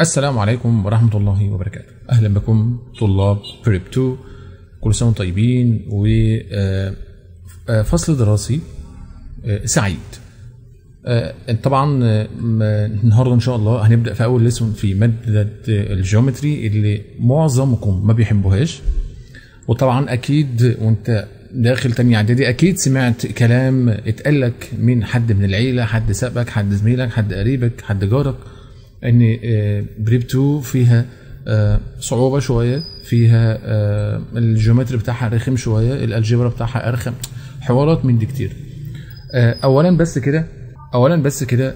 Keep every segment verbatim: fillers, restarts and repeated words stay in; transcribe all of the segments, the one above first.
السلام عليكم ورحمة الله وبركاته. أهلا بكم طلاب بريب تو، كل سنة وانتم طيبين. وفصل دراسي سعيد. طبعا النهارده إن شاء الله هنبدأ في أول ليسون في مادة الجيومتري اللي معظمكم ما بيحبوهاش، وطبعا أكيد وأنت داخل تانية إعدادي أكيد سمعت كلام اتقالك من حد من العيلة، حد سابك، حد زميلك، حد قريبك، حد جارك، ان بريب تو فيها صعوبه شويه، فيها الجيومتري بتاعها رخم شويه، الالجبرا بتاعها ارخم، حوارات من دي كتير. اولا بس كده اولا بس كده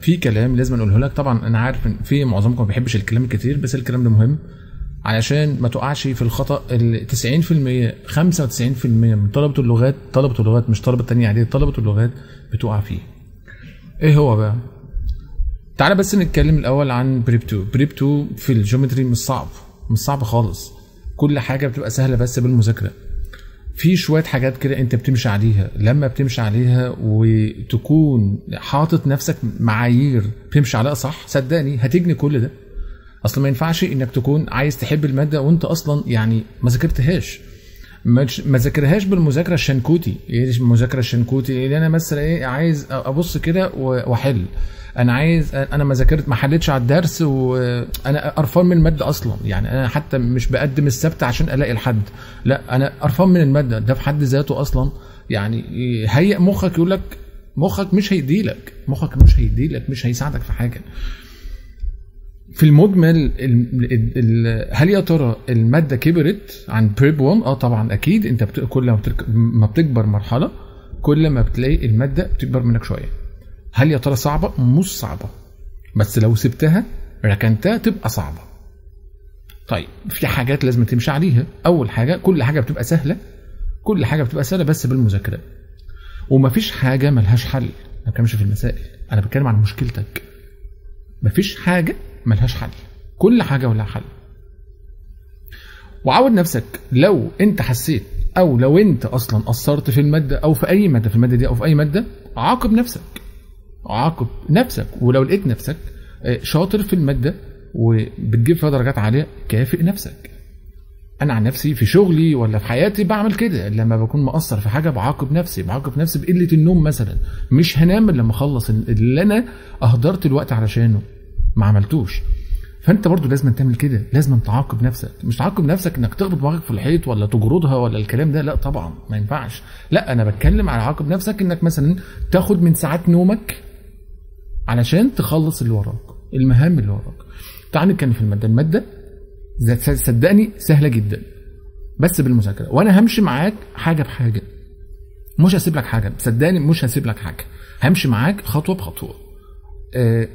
في كلام لازم اقوله لك. طبعا انا عارف ان في معظمكم ما بيحبش الكلام الكتير، بس الكلام ده مهم علشان ما تقعش في الخطا. تسعين بالمية خمسة وتسعين بالمية من طلبه اللغات طلبه اللغات مش طلبه تانية اعدادي، طلبه اللغات بتقع فيه. ايه هو بقى؟ تعالى بس نتكلم الاول عن بريب تو. بريب تو في الجيومتري مش صعب، مش صعب خالص، كل حاجه بتبقى سهله بس بالمذاكره. في شويه حاجات كده انت بتمشي عليها، لما بتمشي عليها وتكون حاطط نفسك معايير بتمشي عليها صح صدقني هتجني كل ده. اصل ما ينفعش انك تكون عايز تحب الماده وانت اصلا يعني ما ذاكرتهاش، ما ذاكرهاش بالمذاكره الشنكوتي. ايه المذاكره الشنكوتي اللي انا مثلا ايه عايز ابص كده واحل، انا عايز انا ما ذاكرت ما حلتش على الدرس وانا قرفان من الماده اصلا، يعني انا حتى مش بقدم السبت عشان الاقي الحد، لا انا قرفان من الماده. ده في حد ذاته اصلا يعني هيئ مخك، يقول لك مخك مش هيديلك، مخك مش هيديلك مش هيساعدك في حاجه. في المجمل هل يا ترى الماده كبرت عن بريب واحد؟ اه طبعا اكيد. انت كل ما بتكبر مرحله كل ما بتلاقي الماده بتكبر منك شويه. هل يا ترى صعبه؟ مش صعبه، بس لو سبتها ركنتها تبقى صعبه. طيب في حاجات لازم تمشي عليها. اول حاجه كل حاجه بتبقى سهله، كل حاجه بتبقى سهله بس بالمذاكره، ومفيش حاجه ملهاش حل. ما بتكلمش في المسائل، انا بتكلم عن مشكلتك. مفيش حاجه ملهاش حل، كل حاجه ولها حل. وعود نفسك لو انت حسيت او لو انت اصلا قصرت في الماده او في اي ماده، في الماده دي او في اي ماده، عاقب نفسك، عاقب نفسك. ولو لقيت نفسك شاطر في الماده وبتجيب فيها درجات عاليه كافئ نفسك. انا عن نفسي في شغلي ولا في حياتي بعمل كده، لما بكون مقصر في حاجه بعاقب نفسي، بعاقب نفسي بقله النوم مثلا، مش هنام الا لما اخلص اللي انا اهدرت الوقت علشانه ما عملتوش. فانت برضو لازم تعمل كده، لازم تعاقب نفسك. مش تعاقب نفسك انك تخبط دماغك في الحيط ولا تجردها ولا الكلام ده، لا طبعا ما ينفعش. لا انا بتكلم على عاقب نفسك انك مثلا تاخد من ساعات نومك علشان تخلص اللي وراك، المهام اللي وراك. تعال نتكلم في الماده. الماده صدقني سهله جدا بس بالمذاكره، وانا همشي معاك حاجه بحاجه، مش هسيب لك حاجه، صدقني مش هسيب لك حاجه، همشي معاك خطوه بخطوه. أه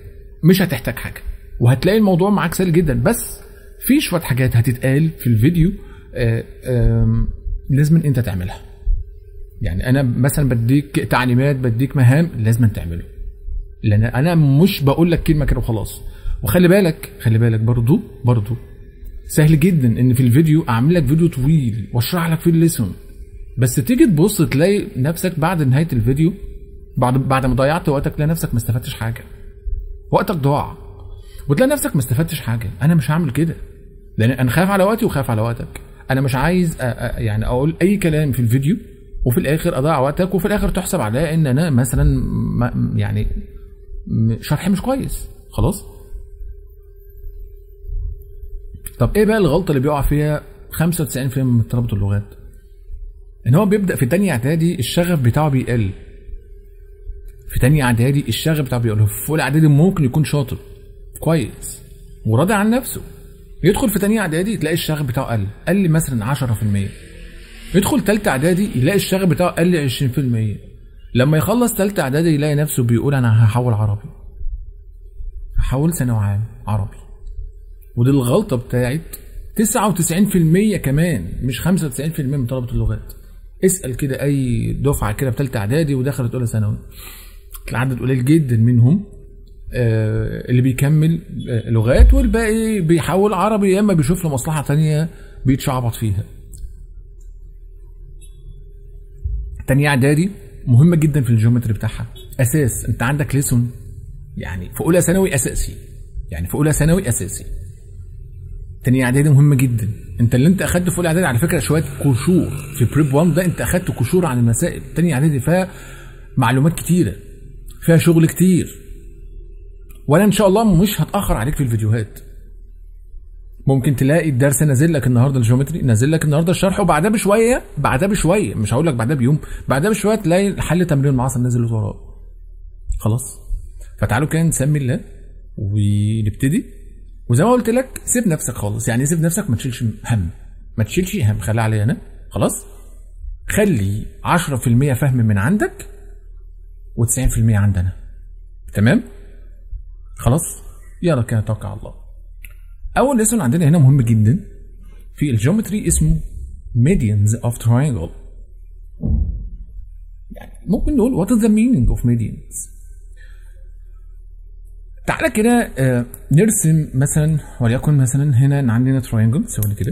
مش هتحتاج حاجه وهتلاقي الموضوع معاك سهل جدا. بس في شويه حاجات هتتقال في الفيديو آآ آآ لازم انت تعملها. يعني انا مثلا بديك تعليمات، بديك مهام لازم تعمله، لان انا مش بقول لك كلمه كده وخلاص. وخلي بالك خلي بالك برضو برضو سهل جدا ان في الفيديو اعمل لك فيديو طويل واشرح لك فيه الليسون، بس تيجي تبص تلاقي نفسك بعد نهايه الفيديو، بعد بعد ما ضيعت وقتك، تلاقي نفسك ما استفدتش حاجه، وقتك ضاع، وتلاقي نفسك ما استفدتش حاجه. انا مش هعمل كده، لان انا خايف على وقتي وخايف على وقتك. انا مش عايز يعني اقول اي كلام في الفيديو وفي الاخر اضيع وقتك، وفي الاخر تحسب عليا ان انا مثلا يعني شرحي مش كويس. خلاص. طب ايه بقى الغلطه اللي بيقع فيها خمسة وتسعين بالمية من طلبه اللغات؟ ان هو بيبدا في تانية اعدادي الشغف بتاعه بيقل. في تانية اعدادي الشغف بتاعه بيقول، في اولى اعدادي ممكن يكون شاطر كويس وراضي عن نفسه، يدخل في تانية اعدادي تلاقي الشغف بتاعه قل، قل مثلا عشرة بالمية. يدخل تالتة اعدادي يلاقي الشغف بتاعه قل عشرين بالمية. لما يخلص تالتة اعدادي يلاقي نفسه بيقول انا هحول عربي، هحول ثانوي عام عربي. ودي الغلطة بتاعت تسعة وتسعين بالمية كمان، مش خمسة وتسعين بالمية من طلبة اللغات. اسأل كده اي دفعة كده في تالتة اعدادي ودخلت اولى ثانوي، العدد قليل جدا منهم اللي بيكمل لغات، والباقي بيحول عربي، يا اما بيشوف له مصلحه ثانيه بيتشعبط فيها. تانية اعدادي مهمه جدا في الجيومتري بتاعها، اساس. انت عندك ليسون يعني في اولى ثانوي اساسي، يعني في اولى ثانوي اساسي. تانية اعدادي مهمه جدا، انت اللي انت اخدته في اولى اعدادي على فكره شويه قشور في بريب واحد ده، انت اخدت قشور عن المسائل. تانية اعدادي فيها معلومات كتيره، فيها شغل كتير، وانا ان شاء الله مش هتاخر عليك في الفيديوهات. ممكن تلاقي الدرس نازل لك النهارده الجيومتري، نازل لك النهارده الشرح، وبعدها بشويه بعدها بشويه مش هقول لك بعدها بيوم، بعدها بشويه تلاقي حل تمرين المعاصر نازل وراه. خلاص، فتعالوا كده نسمي الله ونبتدي. وزي ما قلت لك سيب نفسك خالص، يعني سيب نفسك ما تشيلش هم، ما تشيلش هم، خليها عليا انا. خلاص، خلي عشرة في المية فهم من عندك وتسعين في المية عندنا. تمام؟ خلاص، يلا كده نتوكل على الله. أول ليسون عندنا هنا مهم جدا في الجيومتري اسمه medians of triangle. يعني ممكن نقول what is the meaning of medians؟ تعالى كده نرسم مثلا، وليكن مثلا هنا عندنا triangle، سوي كده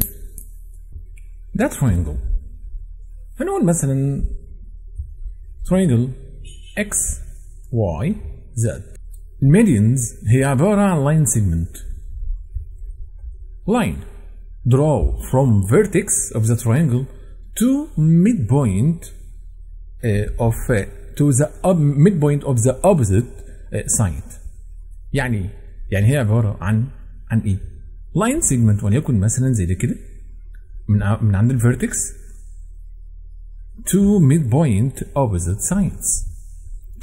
ده triangle، فنقول مثلا triangle x y z. الميديانز هي عبارة عن لاين سيجمنت، line draw from vertex of the triangle to midpoint of to the midpoint of the opposite side. يعني يعني هي عبارة عن عن ايه؟ line segment، وليكن مثلا زي ده كده من من عند الفيرتكس to midpoint opposite sides.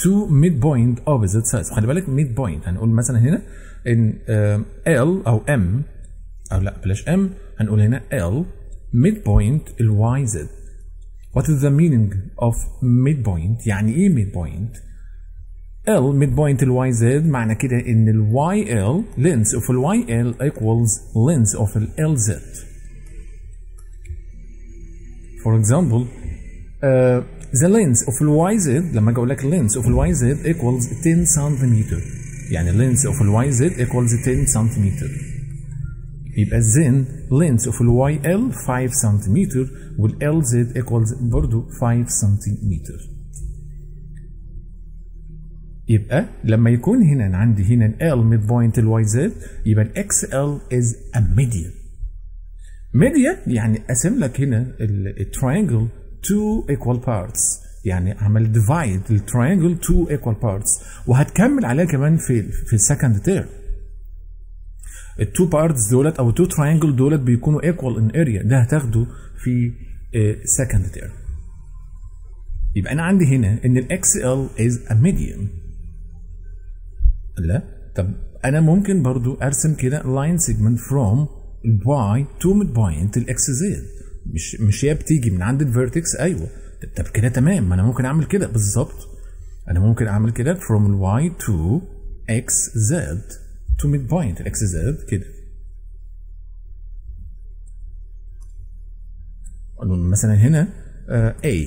to midpoint opposite sides، خلي بالك midpoint هنقول مثلا هنا ان L او M، أو لا بلاش M، هنقول هنا L midpoint ال Y Z. What is the meaning of midpoint؟ يعني إيه midpoint؟ L midpoint ال Y Z معنى كده إن ال Y L length of ال Y L equals length of ال L Z. For example, uh, the length of ال Y Z، لما أجي أقول لك length of ال Y Z equals ten centimeters، يعني length of ال Y Z equals ten centimeters. يبقى الزين length of الواي ال five centimeters والال زد ايكوالز برضه five centimeters. يبقى لما يكون هنا عندي هنا ال ميد بوينت الواي زد، يبقى الاكس ال از ا ميديان. ميديان يعني اقسم لك هنا التراينجل تو ايكوال بارتس، يعني عمل ديفايد التراينجل تو ايكوال بارتس، وهتكمل عليها كمان في في السكند تيرم. التو بارتس دولت او التو تراينجل دولت بيكونوا ايكوال ان اريا، ده هتاخده في سكند تيرم. يبقى انا عندي هنا ان الاكس ال از ا ميديان. لا طب انا ممكن برضو ارسم كده لاين سيجمنت فروم الواي تو ميد بوينت الاكس زد، مش مش هي بتيجي من عند الفيرتكس. ايوه طب كده تمام، ما انا ممكن اعمل كده بالظبط، انا ممكن اعمل كده فروم الواي تو اكس زد to midpoint الاكس زائد كده. مثلا هنا A،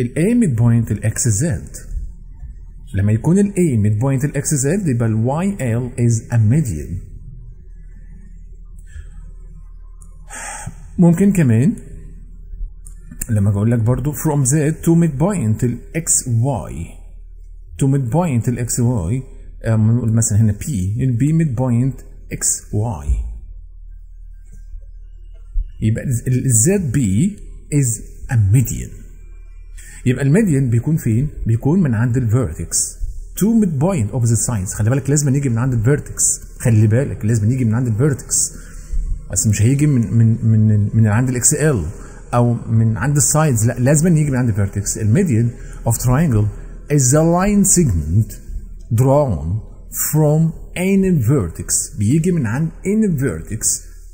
الA midpoint الاكس زائد، لما يكون الA midpoint الاكس زائد يبقى الYL is a median. ممكن كمان لما اقول لك برضو from Z to midpoint الاكس واي، to midpoint الاكس واي نقول مثلا هنا P، ال P midpoint إكس واي. يبقى ال زد بي is a median. يبقى الميديان بيكون فين؟ بيكون من عند الفيرتكس to midpoint of the sides. خلي بالك لازم يجي من عند الفيرتكس، خلي بالك لازم يجي من عند الفيرتكس، بس مش هيجي من من من من عند الاكس ال او من عند السايدز، لا لازم يجي من عند الفيرتكس. الميديان of triangle is the line segment drawn from any vertex، بيجي من عند any vertex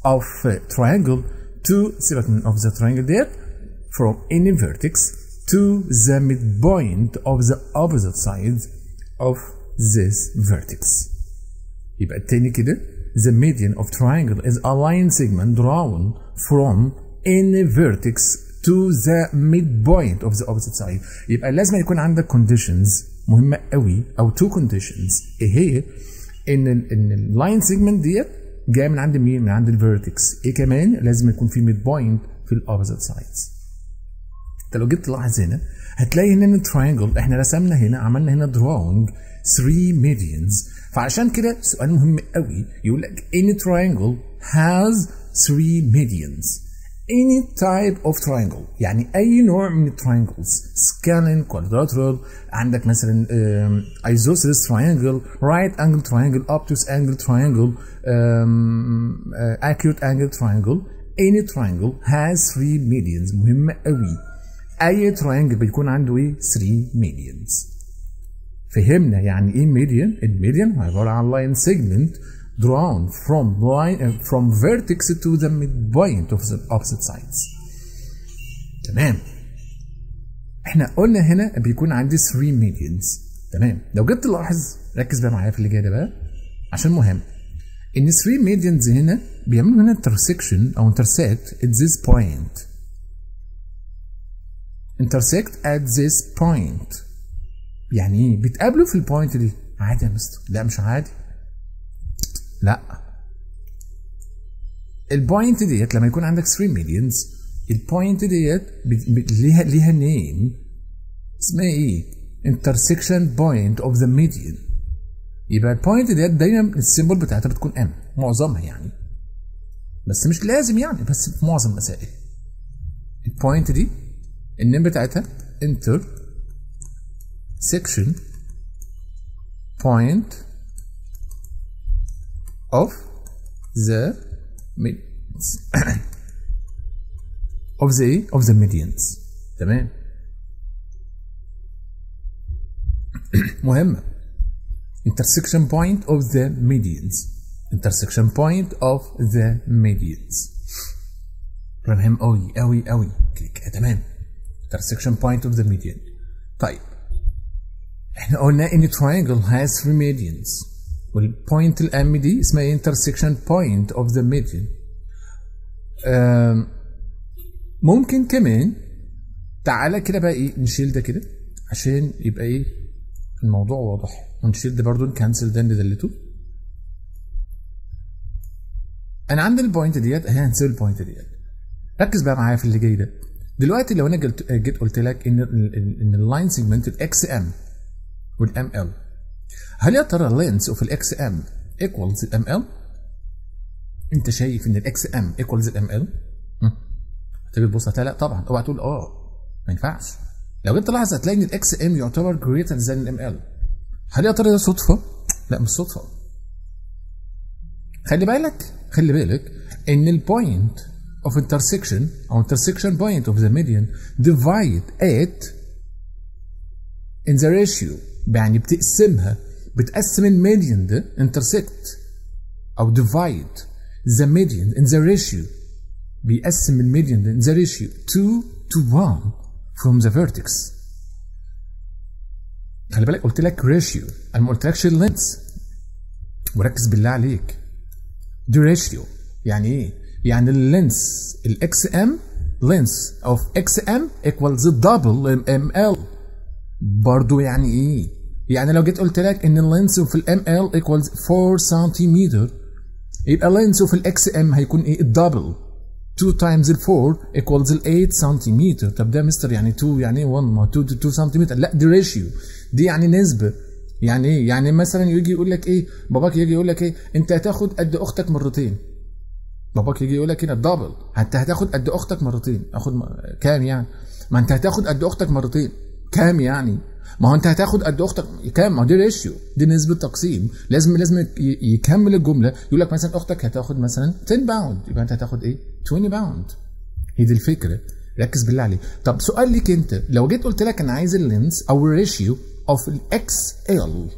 of triangle to، سيبك من of the triangle ديت، from any vertex to the midpoint of the opposite side of this vertex. يبقى التاني كده the median of triangle is a line segment drawn from any vertex to the midpoint of the opposite side. يبقى لازم يكون عندك conditions مهمة قوي، أو تو كونديشنز. إيه هي؟ إن ال إن اللاين سيجمنت ديت جاية من عند مين؟ من عند الفيرتكس. إيه كمان؟ لازم يكون في ميد بوينت في الأوبزيت سايدز. أنت لو جيت تلاحظ هنا هتلاقي هنا إن التراينجل إحنا رسمنا هنا، عملنا هنا دراونج three medians. فعشان كده سؤال مهم قوي يقول لك any triangle has three medians. Any type of triangle يعني أي نوع من ال triangles. Scalene, quadrilateral, عندك مثلا um, isosceles triangle, right angle triangle, obtuse angle triangle, um, uh, acute angle triangle. Any triangle has three medians. مهمة قوي. أي triangle بيكون عنده إيه؟ three medians. فهمنا يعني إيه median؟ الميديان عبارة عن line segment drawn from line uh, from vertex to the midpoint of the opposite sides. تمام. احنا قلنا هنا بيكون عندي three medians. تمام. لو جيت تلاحظ ركز بقى معايا في اللي جاي ده بقى عشان مهم. ان three medians هنا بيعملوا هنا intersection او intersect at this point. intersect at this point. يعني ايه؟ بيتقابلوا في البوينت دي. عادي يا مستر. لا مش عادي. لا البوينت ديت لما يكون عندك three medians البوينت ديت ليها ليها نيم اسمها ايه؟ intersection point of the median. يبقى البوينت ديت دايما السيمبل بتاعتها بتكون ام معظمها يعني، بس مش لازم يعني، بس في معظم المسائل البوينت دي النيم بتاعتها intersection point of the of the of the medians. تمام. مهمة intersection point of the medians intersection point of the medians مهم قوي قوي قوي. تمام. intersection point of the median. طيب احنا قلنا ان triangle has three medians والبوينت الام دي اسمها intersection point of the median. ممكن كمان تعالى كده بقى ايه نشيل ده كده عشان يبقى ايه الموضوع واضح، ونشيل ده برضو نكنسل ده اللي دلته. انا عندي البوينت ديت اهي، هنسيب البوينت ديت. ركز بقى معايا في اللي جاي ده دلوقتي. لو انا جيت قلت لك ان ان اللاين سيجمنت الاكس ام والام ال، هل يا ترى length of الاكس ام equals الام ال؟ انت شايف ان الاكس ام equals الام ال؟ هتيجي تبص هتلاقي لا طبعا، اوعى تقول اه ما ينفعش. لو جيت تلاحظ هتلاقي ان الاكس ام يعتبر greater than الام ال. هل يا ترى ده صدفه؟ لا مش صدفه. خلي بالك خلي بالك ان البوينت of intersection او intersection point of the median divide at in the ratio، يعني بتقسمها، بتقسم الميديان ده intersect او divide the median in the ratio، بيقسم الميديان ده in the ratio two to one from the vertex. خلي بالك قلت لك ratio، انا ما قلتلكش length. وركز بالله عليك دي ratio يعني ايه؟ يعني اللينس الاكس ام length of اكس ام equals double ام ال. برضو يعني ايه؟ يعني لو جيت قلت لك ان اللينس في الام ال equals four سنتيمتر، يبقى اللينس في الاكس ام هيكون ايه؟ الدبل two times four equals eight سنتيمتر. طب ده مستر يعني two يعني ايه واحد ما اتنين اتنين سنتيمتر؟ لا دي ريشيو، دي يعني نسبه. يعني ايه؟ يعني مثلا يجي يقول لك ايه؟ باباك يجي يقول لك ايه؟ انت هتاخد قد اختك مرتين. باباك يجي يقول لك هنا الدبل، انت هتاخد قد اختك مرتين، اخد كام يعني؟ ما انت هتاخد قد اختك مرتين، كام يعني؟ ما هو انت هتاخد قد اختك كام؟ ما هو دي ريشيو، دي نسبه تقسيم. لازم لازم يكمل الجمله، يقول لك مثلا اختك هتاخد مثلا عشرة باوند، يبقى انت هتاخد ايه؟ عشرين باوند. هي دي الفكره، ركز بالله عليك. طب سؤال ليك انت، لو جيت قلت لك انا عايز اللينس او الريشيو اوف الاكس ال،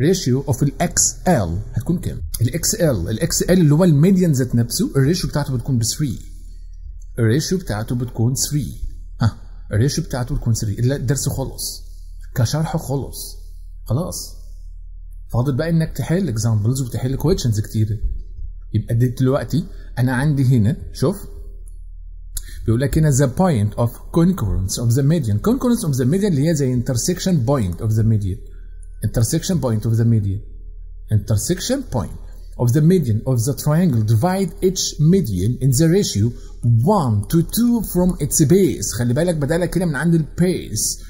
ريشيو اوف الاكس ال هتكون كام؟ الاكس ال، الاكس ال اللي هو الميديان ذات نفسه، الريشيو بتاعته بتكون ب تلاتة. الريشيو بتاعته بتكون تلاتة. الريشو بتاعته تكون سري. الدرس خلص كشرح خلص خلاص. فاضل بقى انك تحل اكزامبلز وتحل كويشنز كتير. يبقى دلوقتي انا عندي هنا شوف بيقول لك هنا the point of concurrence of the median. concurrence of the median اللي هي زي intersection point of the median. intersection point of the median. intersection point of the median of the triangle divide each median in the ratio one to two from its base. خلي بالك بدألك كده من عند البيس،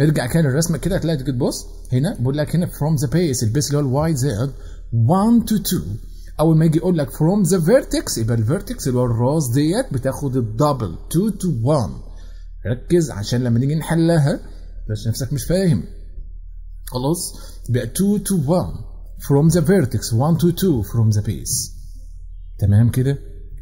ارجع كده للرسمه كده هتلاقي تيجي تبص هنا بيقول لك هنا from the base البيس اللي هو الواي زائد واحد تو اتنين. اول ما يجي يقول لك from the vertex يبقى الفيرتكس اللي هو الراس ديت بتاخد الدبل اتنين تو واحد. ركز عشان لما نيجي نحلها بس نفسك مش فاهم. خلاص يبقى اتنين تو واحد from the vertex واحد تو اتنين from the base. تمام كده؟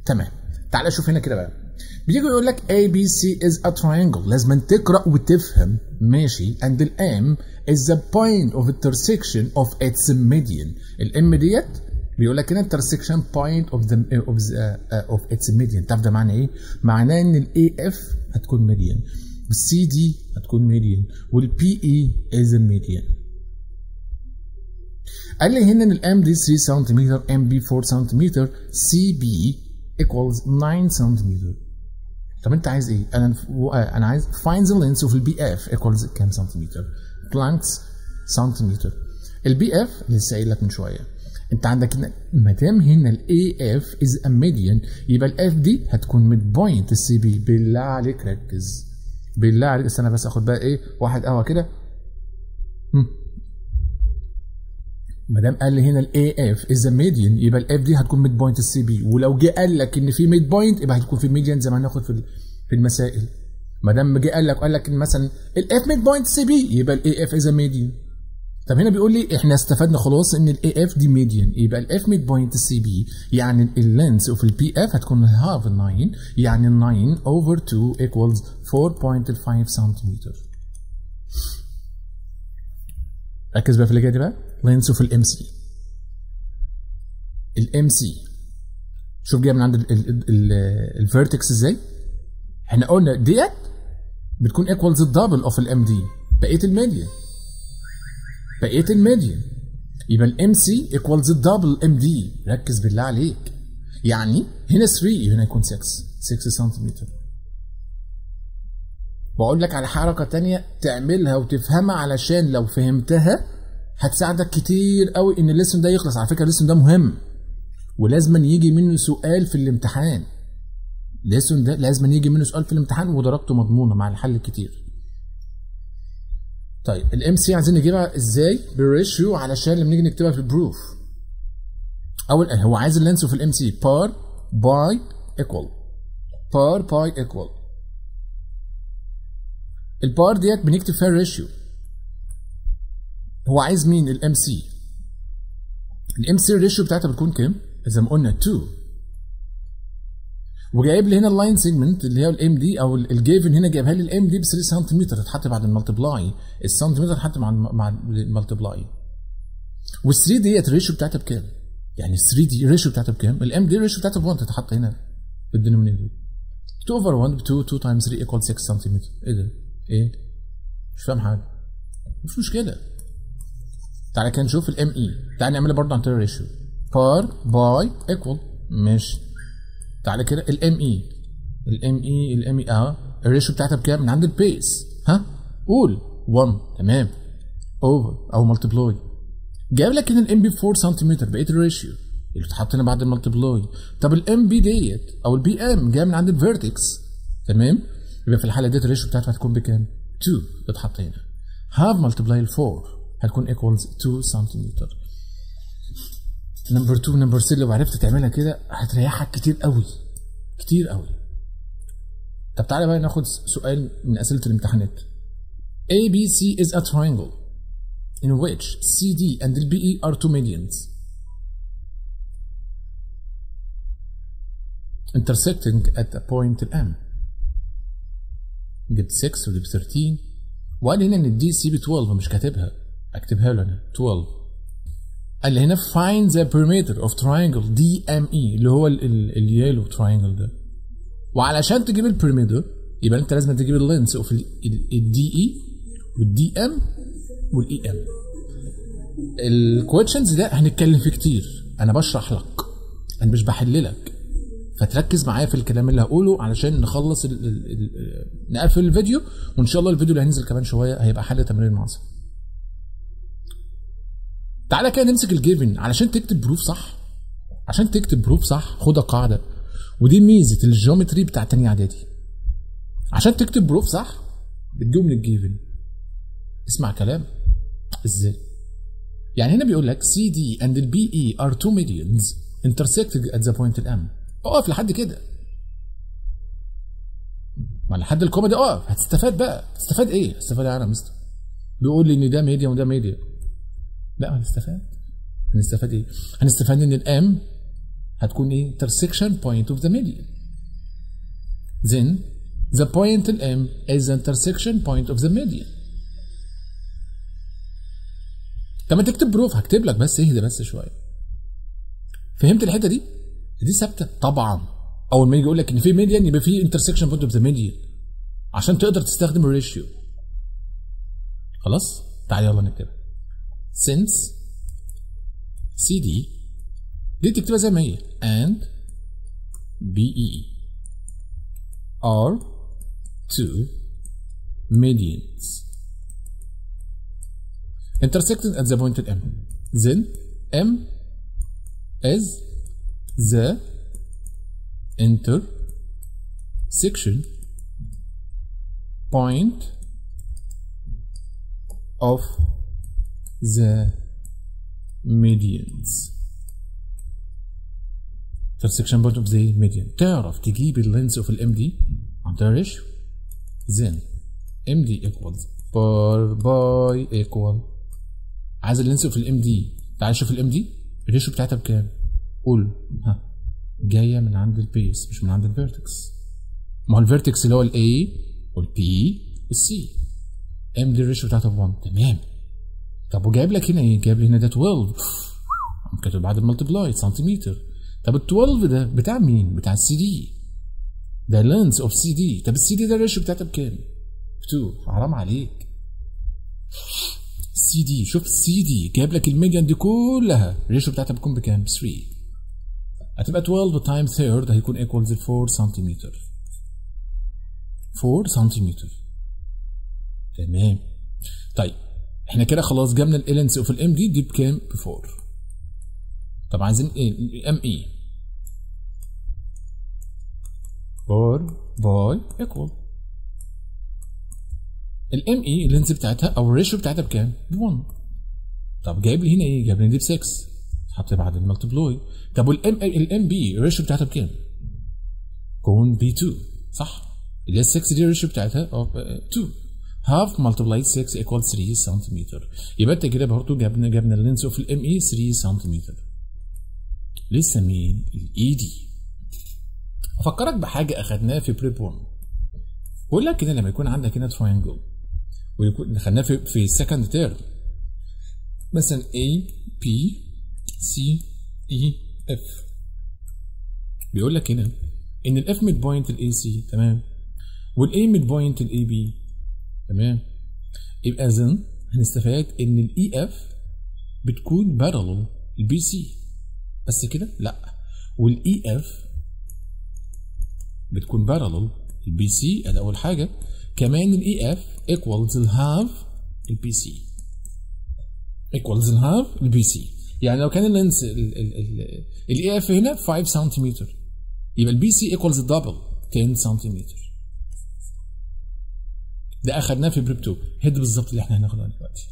تمام. تعالى شوف هنا كده بقى. بيجي يقول لك A B C is a triangle. لازم تقرأ وتفهم ماشي. And the M is the point of intersection of its median. الام ديت بيقول لك هنا intersection point of the of the uh, of its median. تعرف ده معناه ايه؟ معناه ان ال A F هتكون median. والسي دي هتكون ميديان والبي اي از ميديان. قال لي هنا ان الام دي ثلاثة سنتيمتر ام بي أربعة سنتيمتر سي بي ايكوالز تسعة سنتيمتر. طب انت عايز ايه؟ انا انا عايز فايند ذا لينث اوف البي اف ايكوالز كام سنتيمتر؟ بلانكس سنتيمتر. البي اف لسه قايل لك من شويه. انت عندك هنا ما دام هنا الاي اف از ميديان يبقى الاف دي هتكون ميد بوينت السي بي. بالله عليك ركز. بالله عليك استنى بس اخد بقى ايه واحد قهوه كده. ما دام قال لي هنا الاي اف از ميديان يبقى الاف دي هتكون ميد بوينت السي بي. ولو جه قال لك ان في ميد بوينت يبقى هتكون في الميديان زي ما هناخد في في المسائل. ما دام جه قال لك قال لك ان مثلا الاف ميد بوينت السي بي يبقى الاي اف از ميديان. طب هنا بيقول لي احنا استفدنا خلاص ان الاي اف دي ميديان يبقى الاف ميد بوينت السي بي. يعني اللينث اوف البي اف هتكون هاف تسعة يعني تسعة اوفر اتنين ايكوالز أربعة فاصلة خمسة سنتيمتر. ركز بقى في اللي جاي دي بقى لينث اوف الام سي. الام سي شوف جايه من عند الفيرتكس ازاي؟ احنا قلنا ديت بتكون ايكوالز الدبل اوف الام دي بقيه الميديان. بقيت الميديان يبقى الام سي ايكوالز الدبل ام دي. ركز بالله عليك. يعني هنا تلاتة هنا يكون ستة ستة سنتيمتر. بقول لك على حركه ثانيه تعملها وتفهمها علشان لو فهمتها هتساعدك كتير قوي ان الليسن ده يخلص. على فكره الليسن ده مهم ولازم يجي منه سؤال في الامتحان. الليسن ده لازم يجي منه سؤال في الامتحان ودرجته مضمونه مع الحل الكتير. طيب الام سي عايزين نجيبها ازاي؟ بالريشيو علشان لما نيجي نكتبها في البروف. اول هو عايز اللينث في الام سي بار باي ايكوال. بار باي ايكوال. البار ديت بنكتب فيها الريشيو. هو عايز مين؟ الام سي. الام سي الريشيو بتاعتها بتكون كام؟ زي ما قلنا اتنين. وجايب لي هنا اللاين سيجمنت اللي هي الام دي او الجيفن هنا جايبها لي الام دي ب تلاتة سنتيمتر. اتحط بعد الملتبلاي. السنتيمتر اتحط مع مع الملتبلاي. وال تلاتة ديت الريشيو بتاعتها بكام؟ يعني ال تلاتة دي الريشيو بتاعتها بكام؟ الام دي الريشيو بتاعتها ب واحد تتحط هنا في الدينومينيتور. اتنين اوفر واحد ب اتنين اتنين تايمز تلاتة ايكوال ستة سنتيمتر. ايه ده؟ ايه؟ مش فاهم حاجه. مش مشكله. تعالى كده نشوف الام اي. تعالى نعملها برضه عن طريق الريشيو. بار باي ايكوال. ماشي. تعالى كده الام اي الام اي الام اي اه الريشيو بتاعتها بكام من عند البيس؟ ها قول واحد. تمام اوفر او ملتبلاي. جايب لك هنا الام بي أربعة سنتيمتر بقيه الريشيو اللي اتحط هنا بعد الملتبلاي. طب الام بي ديت او البي ام جايه من عند الفيرتكس. تمام يبقى في الحاله ديت الريشيو بتاعتها هتكون بكام؟ اتنين اتحط هنا هاف ملتبلاي أربعة هتكون ايكوالز اتنين سنتيمتر. نمبر اتنين نمبر تلاتة لو عرفت تعملها كده هتريحك كتير قوي كتير قوي. طب تعالى بقى ناخد سؤال من اسئله الامتحانات. A B C is a triangle in which C D and the B E are two medians intersecting at a point M. جبت ستة وجبت تلاتة وقال هنا ان D C ب اتناشر مش كاتبها اكتبها له انا اتناشر. قال لي هنا find the perimeter of triangle D M E اللي هو اليالو تراينجل ده. وعلشان تجيب البيريمتر يبقى انت لازم تجيب اللينث اوف الدي اي والدي ام والاي ام. الكويشنز ده هنتكلم فيه كتير. انا بشرح لك انا مش بحل لك. فتركز معايا في الكلام اللي هقوله علشان نخلص ال ال ال نقفل الفيديو. وان شاء الله الفيديو اللي هينزل كمان شويه هيبقى حل تمرين المعاصر. تعالى كده نمسك الجيفن علشان تكتب بروف صح. عشان تكتب بروف صح خدها قاعده ودي ميزه الجيومتري بتاع تانية اعدادي. عشان تكتب بروف صح بتجيب من الجيفن اسمع كلام ازاي. يعني هنا بيقول لك سي دي and the بي إي are two medians intersected at the point M. اقف لحد كده. ما لحد الكومه دي اقف، هتستفاد بقى. هتستفاد ايه؟ هتستفاد ايه يا مستر؟ بيقول لي ان ده ميديا وده ميديا. لا هنستفاد. هنستفاد ايه؟ هنستفاد ان الام هتكون ايه؟ intersection point of the median. Then the point M is the intersection point of the median. لما تكتب بروف هكتب لك، بس اهدى بس شويه. فهمت الحته دي؟ دي ثابته طبعا. اول ما يجي يقول لك ان في ميديان يبقى في انترسكشن بوينت اوف ذا ميديان عشان تقدر تستخدم الريشيو. خلاص؟ تعالى يلا نكتبها. since سي دي دي تكتبها زي ما هي and بي إي are two medians intersecting at the point at M. Then M is the intersection point of the medians. Intersection point of the median. تعرف تجيب اللينس of الام دي عن طريق then ام دي equals par by equal. عايز اللينس في الام دي، تعال شوف الام دي الريشيو بتاعتها بكام؟ قول ها جايه من عند البيس مش من عند الفيرتكس. ما هو الفيرتكس اللي هو الاي والبي والسي. ام دي الريشيو بتاعتها بواحد، تمام. طب وجايب لك هنا ايه؟ جايب لي هنا ده اتناشر، كاتب بعد المالتبلاي سنتيمتر. طب ال اتناشر ده بتاع مين؟ بتاع السي دي. ده لينس اوف سي دي. طب السي دي ده الريشيو بتاعتها بكام؟ اتنين. حرام عليك. سي دي شوف سي دي جايب لك الميديان دي كلها الريشيو بتاعتها بتكون بكام؟ تلاتة. هتبقى اتناشر تايمز تلاتة هيكون ايكوالز اربعة سنتيمتر. اربعة سنتيمتر. تمام. طيب احنا كده خلاص جبنا الالنس اوف الام دي دي بكام؟ ب اربعة. طب عايزين ايه؟ الام اي. اربعة باي ايكوال. الام اي اللينز بتاعتها او الريشيو بتاعتها بكام؟ ب واحد. طب جايب لي هنا ايه؟ جايب لي دي ب ستة. حط بعد الملتبلاي. طب والام الام بي الريشيو بتاعتها بكام؟ كون ب اتنين صح؟ اللي هي ستة دي الريشيو بتاعتها اتنين. هاف ملتبلاي ستة ايكوال تلاتة سنتيمتر. يبقى انت كده برضه جبنا جبنا اللينز اوف الام اي تلاتة سنتيمتر. لسه مين؟ الاي دي. افكرك بحاجه اخدناها في بريب واحد. بقول لك كده لما يكون عندك هنا تراينجل ويكون دخلناه في في السكند تيرم مثلا A B C E F. بيقول لك هنا ان ال F ميد بوينت ال A C تمام وال A ميد بوينت ال A B تمام. يبقى اذا هنستفاد ان ال E F بتكون بارلل ال B C بس كده؟ لا، وال E F بتكون بارلل ال B C. ادي اول حاجه. كمان ال E F equals half ال بي سي equals half ال بي سي. يعني لو كان اللينس ال ال E F هنا خمسة سنتيمتر يبقى ال بي سي equals double عشرة سنتيمتر. ده اخدناه في بريب اتنين. هد بالظبط اللي احنا هناخده دلوقتي.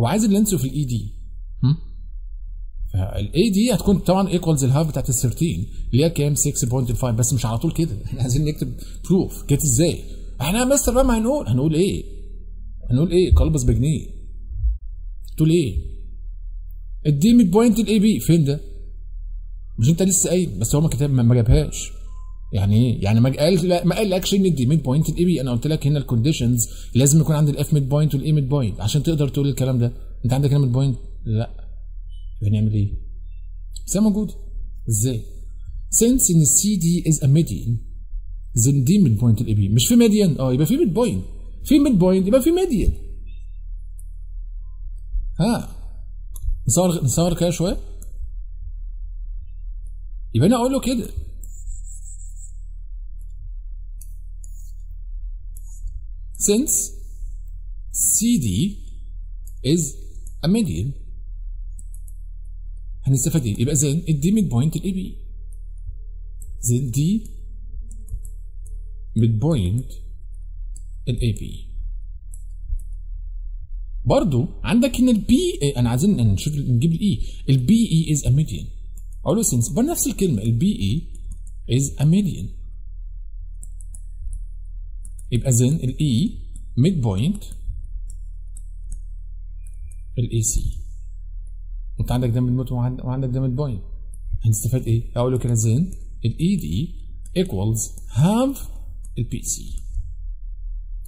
هو عايز اللينس في ال E D. فال A D هتكون طبعا equals الهاف بتاعت ال تلاتة اللي هي كام؟ ستة فاصلة خمسة. بس مش على طول كده، احنا عايزين نكتب بروف. جت ازاي؟ احنا يا مستر بقى ما هنقول هنقول ايه؟ هنقول ايه؟ قلبص بجنيه. تقول ايه؟ ادي ميد بوينت الاي بي. فين ده؟ مش انت لسه قايل؟ بس هو ما كتب ما جابهاش. يعني ايه؟ يعني ما قال لا ما قالكش ان ادي ميد بوينت الاي بي. انا قلت لك هنا الكونديشنز لازم يكون عند الاف ميد بوينت والاي ميد بوينت عشان تقدر تقول الكلام ده. انت عندك هنا ميد بوينت؟ لا. هنعمل ايه؟ بس هي موجوده. ازاي؟ since ان السي دي is a median زين دي ميد بوينت الاي بي. مش في ميديان؟ اه يبقى في ميد بوينت. في ميد بوينت يبقى في ميديان. ها نصور نصور كده شويه. يبقى انا اقول له كده since سي دي is a median هنستفاد ايه؟ يبقى زين الدي ميد بوينت الاي بي. زين دي ميد بوينت ال A B. برضو عندك ان البي انا عايزين نشوف نجيب الاي. البي اي از ا ميديان او لو سنس بنفس الكلمه. البي اي از ا ميديان، يبقى زين الاي ميد بوينت الاي سي. انت عندك ده ميد بوينت وعندك ده ميد بوينت، هنستفاد ايه؟ اقول له كده زين الاي دي ايكوالز هاف البي سي،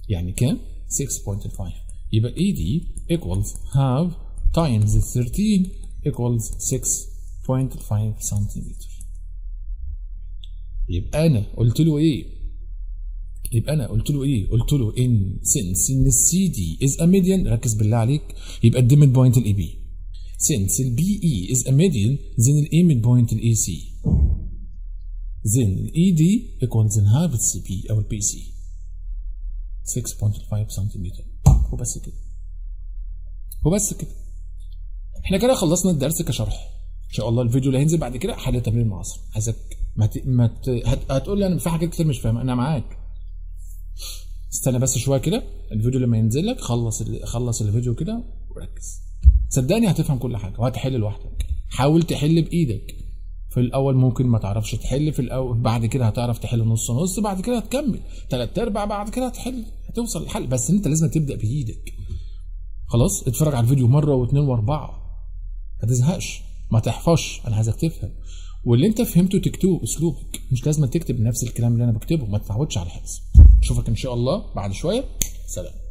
يعني كام؟ ستة فاصلة خمسة. يبقى اي دي ايكوالز هاف تايمز ثلاثة عشر ايكوالز ستة فاصلة خمسة سنتيمتر. يبقى انا قلت له ايه؟ يبقى انا قلت له ايه؟ قلت له ان سنس ان السي دي از ا ميديان، ركز بالله عليك، يبقى دي ميد بوينت الاي بي. سنس البي اي از ا ميديان، زين الاي ميد بوينت الاي سي، زين الاي دي ايكوالز هاف السي بي او البي سي ستة فاصلة خمسة سنتيمتر. وبس كده، وبس كده احنا كده خلصنا الدرس كشرح. ان شاء الله الفيديو اللي هينزل بعد كده حل تمرين المعاصر. عايزك ما ت... ما ت... هت... هتقول لي انا في حاجات كتير مش فاهمها، انا معاك، استنى بس شويه كده الفيديو لما ينزل لك. خلص ال... خلص الفيديو كده وركز، صدقني هتفهم كل حاجه وهتحل لوحدك. حاول تحل بايدك في الاول، ممكن ما تعرفش تحل في الاول، بعد كده هتعرف تحل نص نص، بعد كده هتكمل تلات ارباع، بعد كده هتحل هتوصل للحل، بس انت لازم تبدا بايدك. خلاص اتفرج على الفيديو مره واثنين واربعه، ما تزهقش، ما تحفظش، انا عايزك تفهم، واللي انت فهمته تكتبه اسلوبك، مش لازم تكتب نفس الكلام اللي انا بكتبه، ما تتعودش على الحفظ. اشوفك ان شاء الله بعد شويه، سلام.